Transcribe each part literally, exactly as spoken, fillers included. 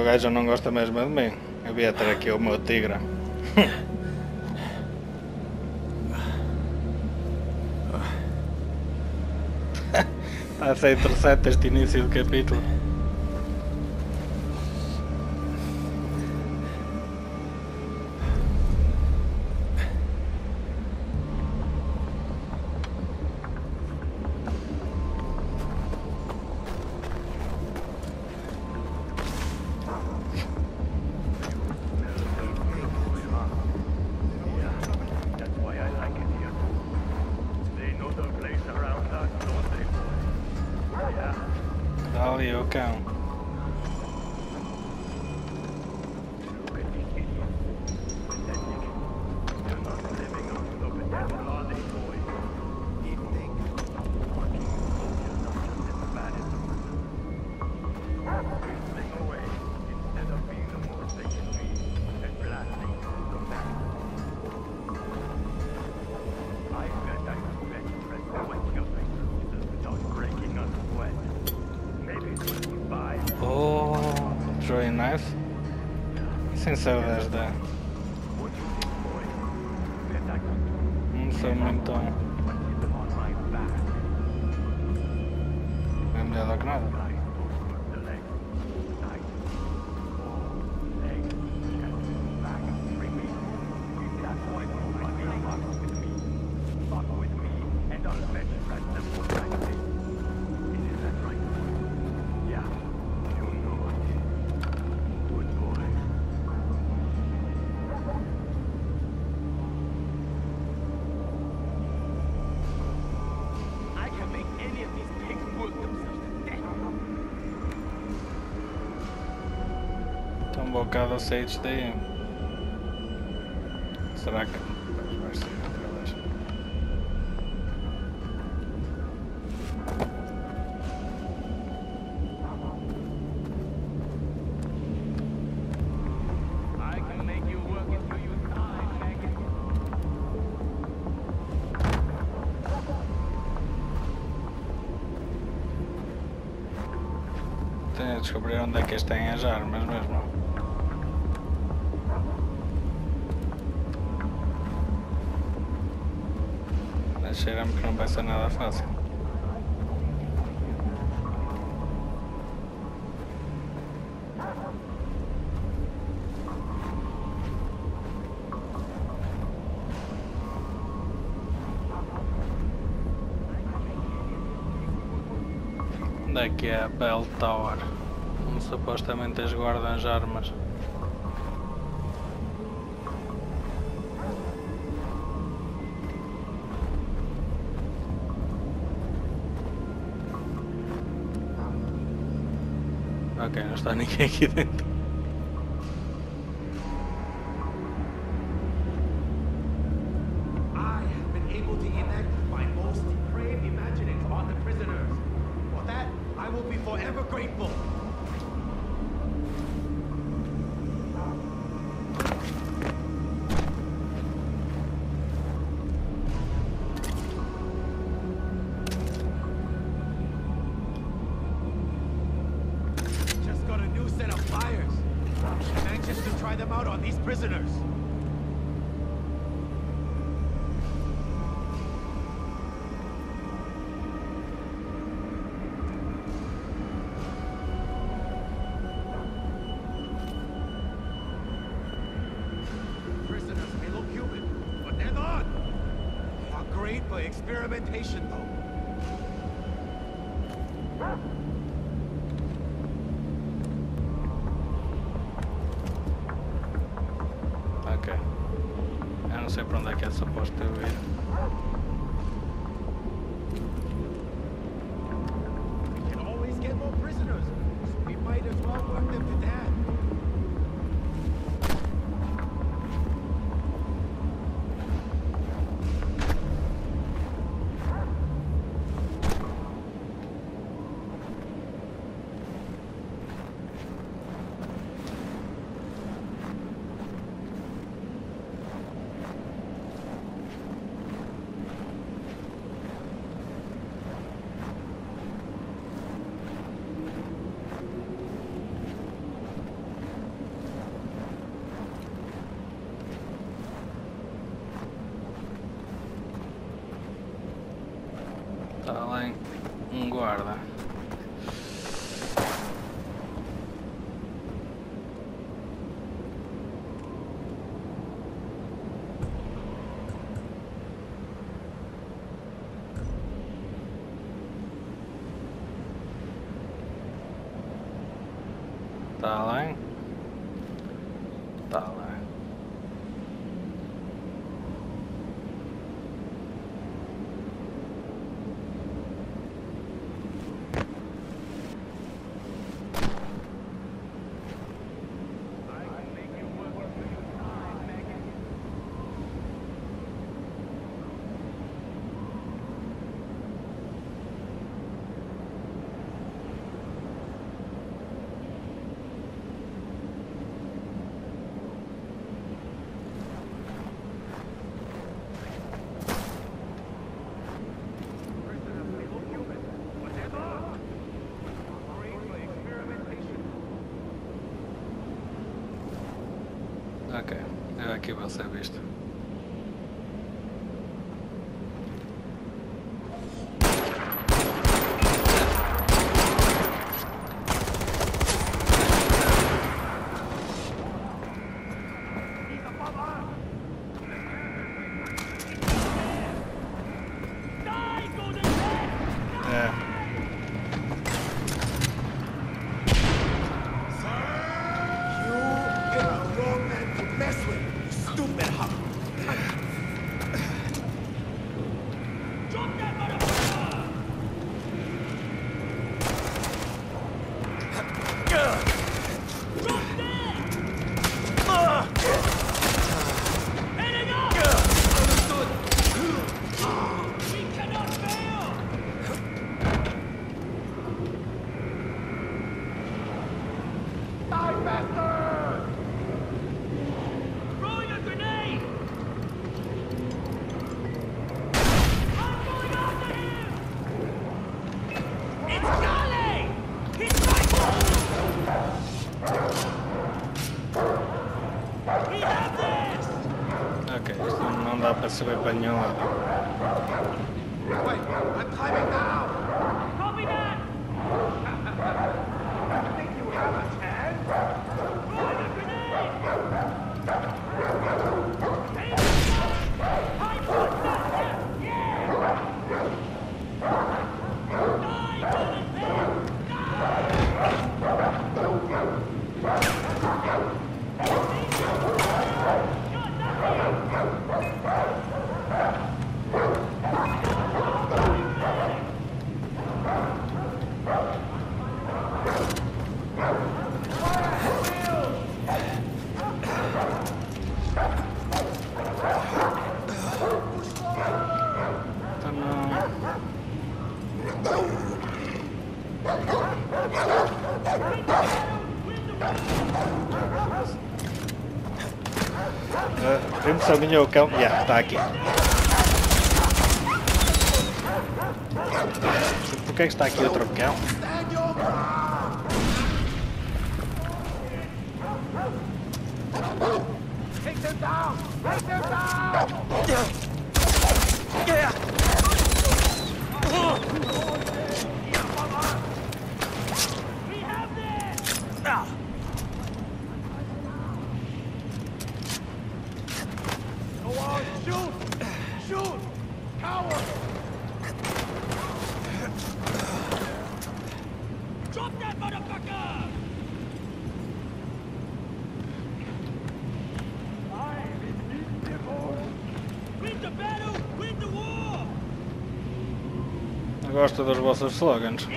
O gajo não gosta mesmo de mim. Eu ia ter aqui o meu tigre. Está a ser interessante este início do capítulo. Um bocado sei disto daí. Será que vai ser outra vez? Tenho de descobrir onde é que este tem as armas mesmo. Cheira-me que não vai ser nada fácil. Onde é que é a Bell Tower? Onde supostamente as guardam as armas. Ok, não está ninguém aqui dentro. Darling. Darling. Ok, eu aqui vou ser visto. Super español. Vamos saber o cão. Já, está aqui. Por que está aqui outro cão? Gosto dos vossos slogans.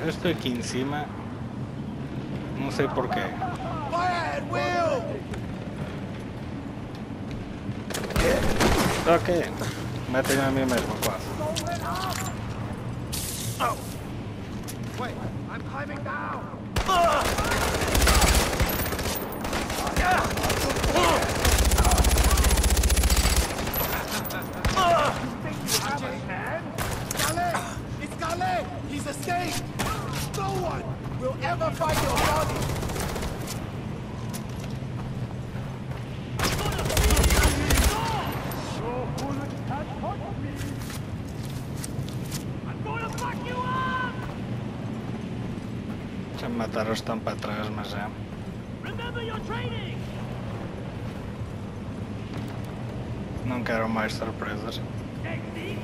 Eu estou aqui em cima, não sei porquê. Ok, metem-me a mim mesmo, quase. Wait, I'm climbing down. He's a saint! No one will ever find your body! I'm gonna fuck you up! Já me mataram, estão para trás, mas é. Não quero mais surpresas. Technico!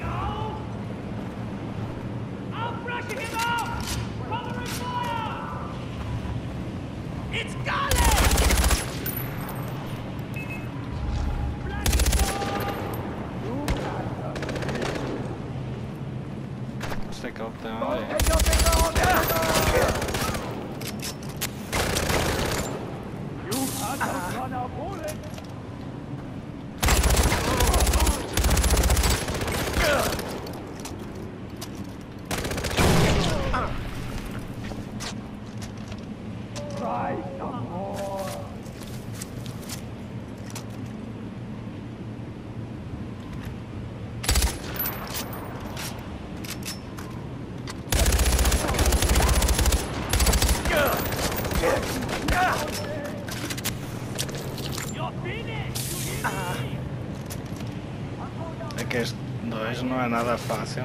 Nada fácil.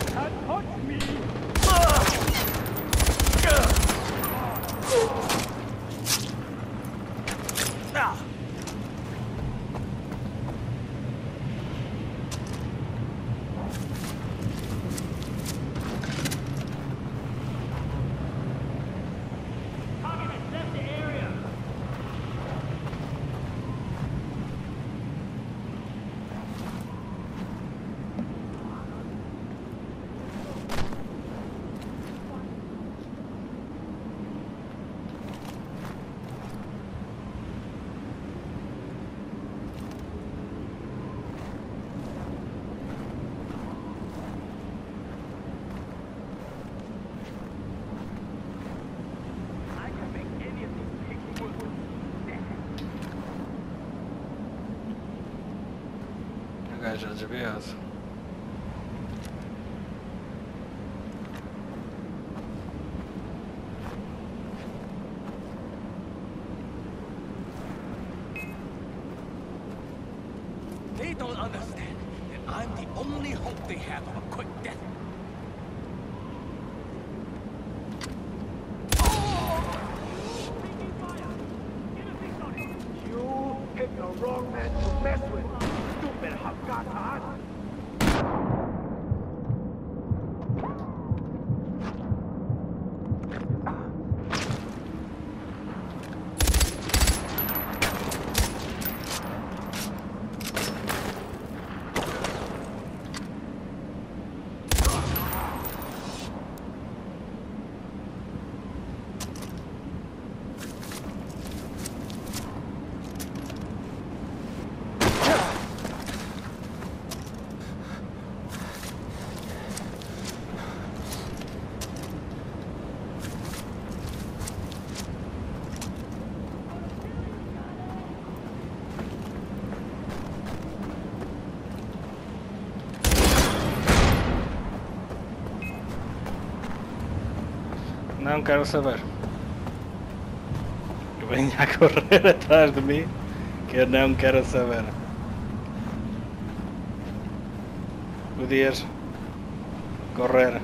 That's B S. They don't understand that I'm the only hope they have of a quick death. Não quero saber. Venha a correr atrás de mim, que eu não quero saber. Podias correr.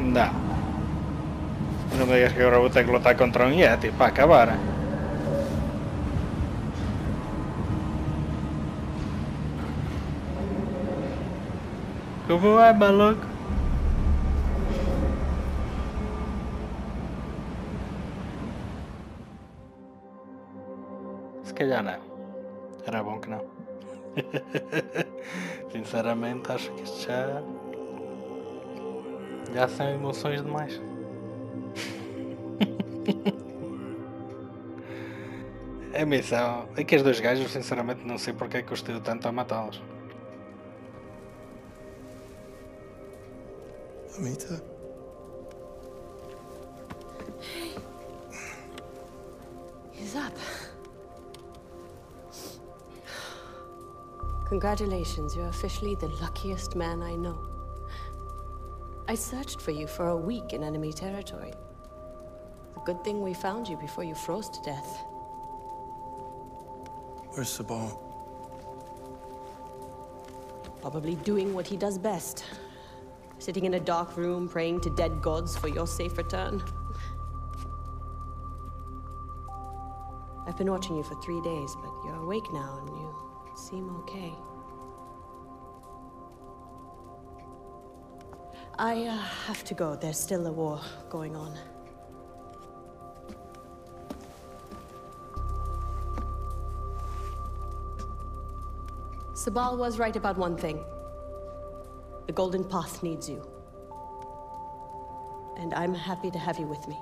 Não. Não me digas que agora vou ter que lutar contra um Yeti para acabar. Como é, maluco? Se calhar não. Era bom que não. Sinceramente, acho que isto já... já são emoções demais. A missão... é que os dois gajos, sinceramente, não sei porque é que eu estive tanto a matá-los. Amita? Hey. He's up. Congratulations, you're officially the luckiest man I know. I searched for you for a week in enemy territory. The good thing we found you before you froze to death. Where's Sabal? Probably doing what he does best. Sitting in a dark room, praying to dead gods for your safe return. I've been watching you for three days, but you're awake now and you seem okay. I uh, have to go. There's still a war going on. Sabal was right about one thing. The Golden Path needs you. And I'm happy to have you with me.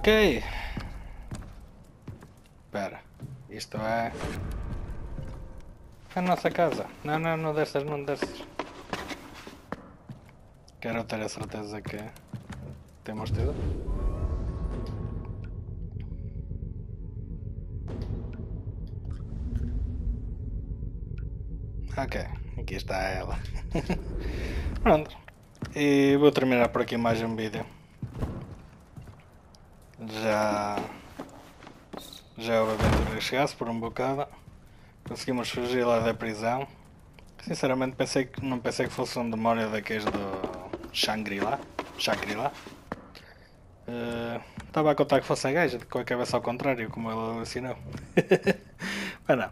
Okay. Espera, isto é a nossa casa. Não, não, não desças, não desças. Quero ter a certeza que temos tudo. Ok, aqui está ela. Pronto, e vou terminar por aqui mais um vídeo. Já... já houve aventura que chegasse por um bocado. Conseguimos fugir lá da prisão. Sinceramente pensei que, não pensei que fosse um demónio daqueles do Shangri-La. Shangri-La. Uh, estava a contar que fosse a gaja, com a cabeça ao contrário, como ele alucinou. Mas não.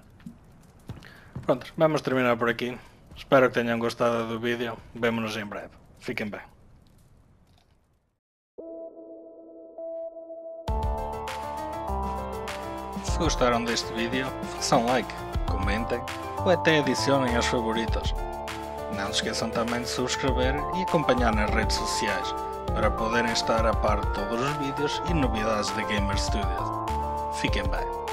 Pronto, vamos terminar por aqui. Espero que tenham gostado do vídeo. Vemo-nos em breve. Fiquem bem. Se gostaram deste vídeo, façam like, comentem ou até adicionem aos favoritos. Não se esqueçam também de subscrever e acompanhar nas redes sociais, para poderem estar a par de todos os vídeos e novidades da Gamer Studios. Fiquem bem!